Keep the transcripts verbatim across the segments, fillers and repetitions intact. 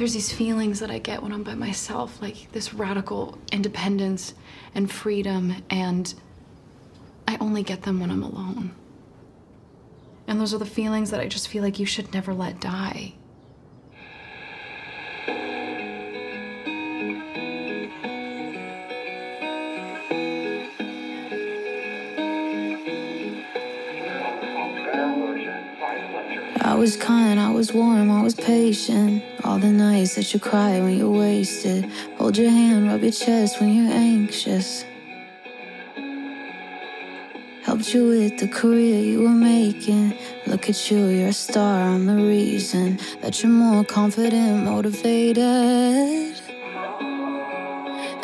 There's these feelings that I get when I'm by myself, like this radical independence and freedom, and I only get them when I'm alone. And those are the feelings that I just feel like you should never let die. I was kind, I was warm, I was patient. All the nights that you cry when you're wasted. Hold your hand, rub your chest when you're anxious. Helped you with the career you were making. Look at you, you're a star, I'm the reason that you're more confident, motivated.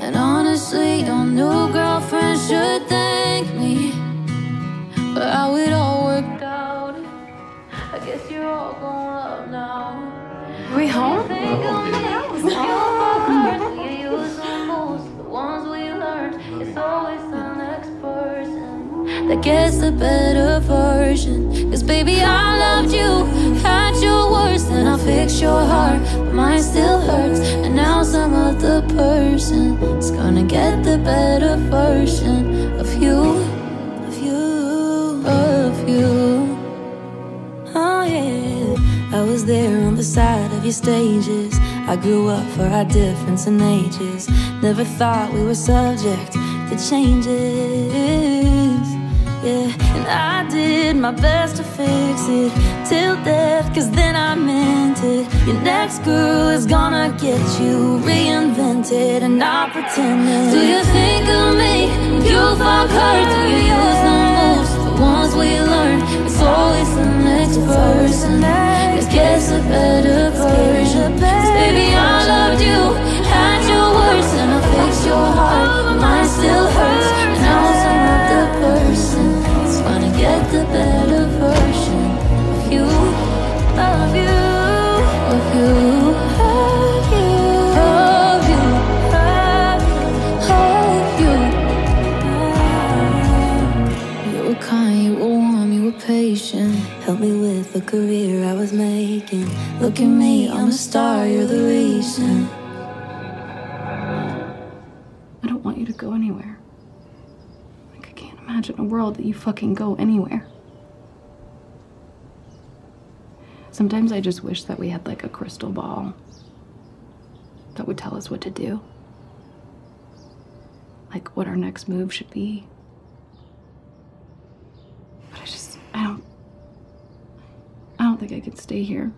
And honestly, your new girlfriend should thank me for how it all worked out. I guess you're all grown up now. Are we home? That gets the better version. Cause baby, I loved you, had your worst, and I fixed your heart, but mine still hurts. And now some other person is gonna get the better version of you, of you, of you. Oh yeah, I was there on the side of your stages. I grew up for our difference in ages. Never thought we were subject to changes. Yeah, and I did my best to fix it till death, cause then I meant it. Your next girl is gonna get you reinvented and not pretending. Do you think of me? You fuck her. Do you use the most? The ones we learned. It's always the next person. It gets a better version. Cause baby, I loved you, had your worst, and I fixed your heart, but mine still hurts. And I was another person. Get the better version of you, of you, of you, of you, of you, of you. You were kind, you were warm, you were patient. Helped me with the career I was making. Look at me, I'm a star, you're the reason. I don't want you to go anywhere. Imagine a world that you fucking go anywhere. Sometimes I just wish that we had like a crystal ball that would tell us what to do. Like what our next move should be. But I just, I don't, I don't think I could stay here.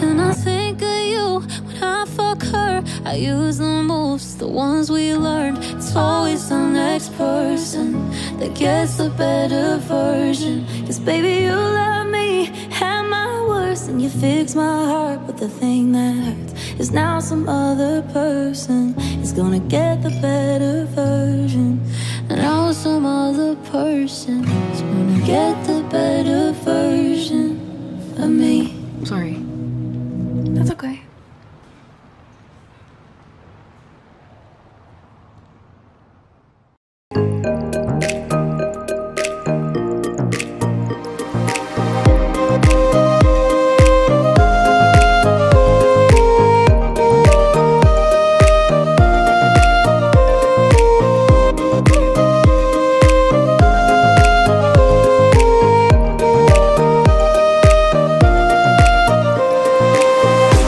And I think of you when I fuck her. I use the moves, the ones we learned. It's always the next person that gets the better version. Cause baby, you love me, had my worst, and you fixed my heart, but the thing that hurts is now some other person is gonna get the better version. And now some other person is gonna get the better version of me. I'm sorry.